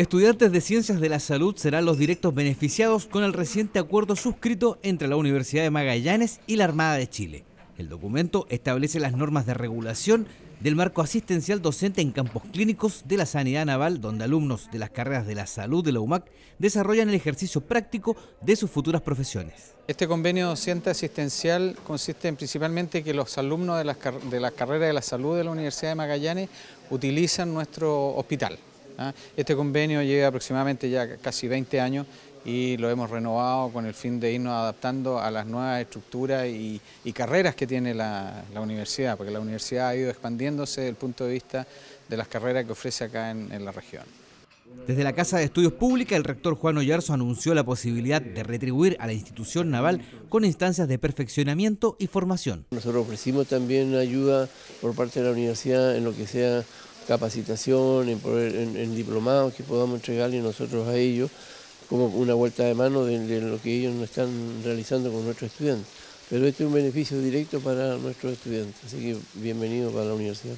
Estudiantes de Ciencias de la Salud serán los directos beneficiados con el reciente acuerdo suscrito entre la Universidad de Magallanes y la Armada de Chile. El documento establece las normas de regulación del marco asistencial docente en campos clínicos de la Sanidad Naval, donde alumnos de las carreras de la salud de la UMAC desarrollan el ejercicio práctico de sus futuras profesiones. Este convenio docente asistencial consiste en principalmente que los alumnos de las carreras de la salud de la Universidad de Magallanes utilizan nuestro hospital. Este convenio lleva aproximadamente ya casi 20 años y lo hemos renovado con el fin de irnos adaptando a las nuevas estructuras y carreras que tiene la universidad, porque la universidad ha ido expandiéndose desde el punto de vista de las carreras que ofrece acá en la región. Desde la Casa de Estudios Pública, el rector Juan Oyarzo anunció la posibilidad de retribuir a la institución naval con instancias de perfeccionamiento y formación. Nosotros ofrecimos también ayuda por parte de la universidad en lo que sea capacitación, en diplomados que podamos entregarle nosotros a ellos, como una vuelta de mano de lo que ellos están realizando con nuestros estudiantes. Pero este es un beneficio directo para nuestros estudiantes, así que bienvenido para la universidad.